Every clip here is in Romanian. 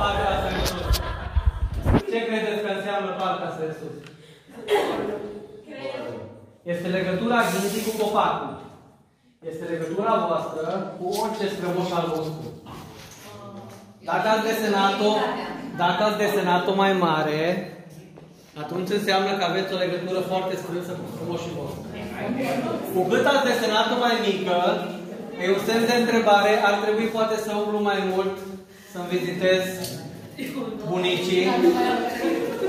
partea asta de sus. Ce credeți că înseamnă partea asta de sus? Este legătura gândii cu copacul. Este legătura voastră cu orice strămoș al vostru. Dacă ați desenat-o, mai mare, atunci înseamnă că aveți o legătură foarte strânsă cu strămoșii vostru. Cu cât ați desenat-o mai mică, e un semn de întrebare, ar trebui poate să umblu mai mult, să-mi vizitez bunicii.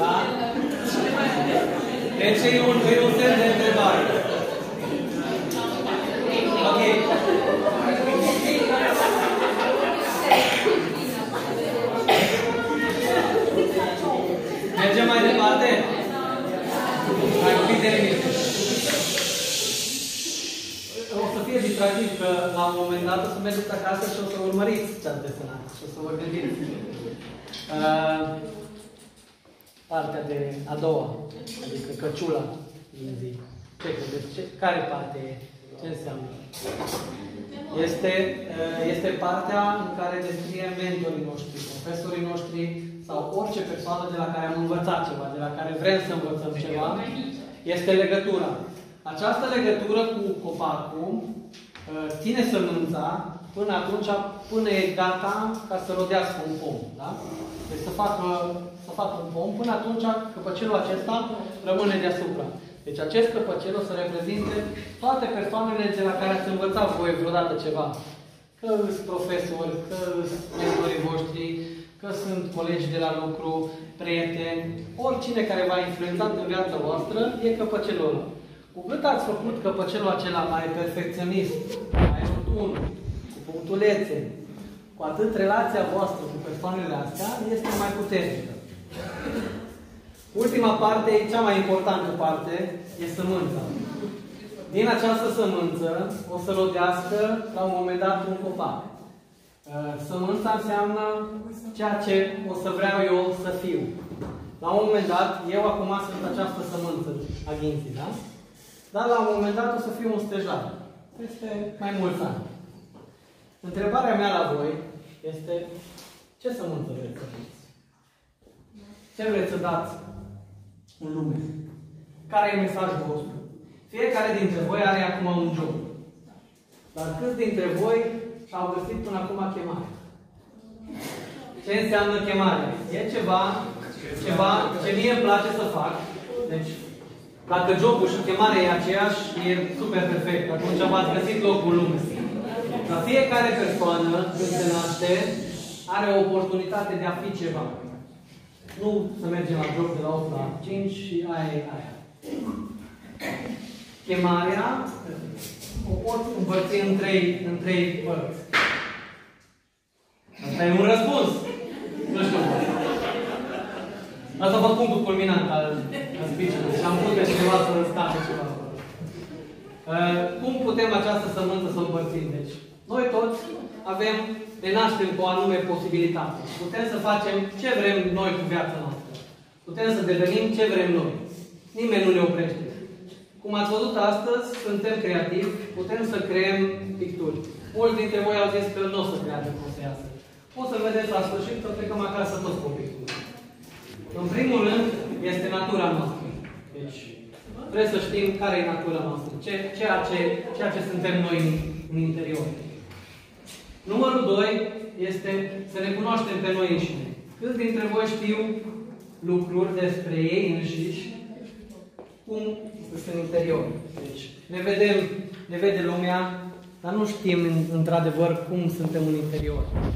Da? Deci e un semn de întrebare. Ok. Mergem mai departe? Mai puțin de nimic. O să fie distractiv că la un moment dat o să mergeți acasă și o să urmăriți ce-ați desenat și o să vă gândiți. Partea de a doua, adică căciula din zi. Ce credeți? Care parte e? Ce înseamnă? Este partea în care descrie mentorii noștri, profesorii noștri sau orice persoană de la care am învățat ceva, de la care vrem să învățăm ceva. Este legătura. Această legătură cu copacul ține sămânța până atunci, până e gata ca să rodească un pom. Da? Deci să facă un pom, până atunci căpăcelul acesta rămâne deasupra. Deci acest căpăcel o să reprezinte toate persoanele de la care ați învățat voi vreodată ceva. Că sunt profesori, că sunt mentorii voștri, că sunt colegi de la lucru, prieteni, oricine care v-a influențat în viața voastră e căpăcelul ăla. Cu cât ați făcut căpăcelul acela mai perfecționist, mai rotund, cu punctulețe, cu atât relația voastră cu persoanele astea este mai puternică. Ultima parte, cea mai importantă parte, e sămânța. Din această sămânță o să rodească, la un moment dat, un copac. Sămânța înseamnă ceea ce o să vreau eu să fiu. La un moment dat, eu acum sunt această sămânță a ghinții, da? Dar la un moment dat o să fiu un stejar. Peste mai mulți ani. Întrebarea mea la voi este ce sămânță vreți să fiți? Ce vreți să dați în lume? Care e mesajul vostru? Fiecare dintre voi are acum un job. Dar câți dintre voi și-au găsit până acum chemarea? Ce înseamnă chemarea? E ceva ce mie îmi place să fac. Deci, dacă jobul și chemarea e aceeași, e super perfect. Atunci v-ați găsit locul lume. Dar fiecare persoană, când se naște, are o oportunitate de a fi ceva. Nu să mergem la job de la 8 la 5 și aia e aia. Chemarea o pot împărți în trei părți. Asta e un răspuns. Nu știu. Asta a fost punctul culminant al speech-ului. Și am putut pe ceva să răstare ceva. Cum putem această sămânță să o împărțim? Deci, noi toți avem, ne naștem cu o anume posibilitate. Putem să facem ce vrem noi cu viața noastră. Putem să devenim ce vrem noi. Nimeni nu ne oprește. Cum ați văzut astăzi, suntem creativi, putem să creăm picturi. Mulți dintre voi au zis că nu o să creadă cum să iasă. O să vedeți la sfârșit că plecăm acasă toți cu picturi. În primul rând, este natura noastră. Deci, trebuie să știm care e natura noastră, ceea ce suntem noi în interior. Numărul 2 este să ne cunoaștem pe noi înșine. Câți dintre voi știu lucruri despre ei înșiși, cum sunt în interior. Deci, ne vede lumea, dar nu știm într-adevăr cum suntem în interior.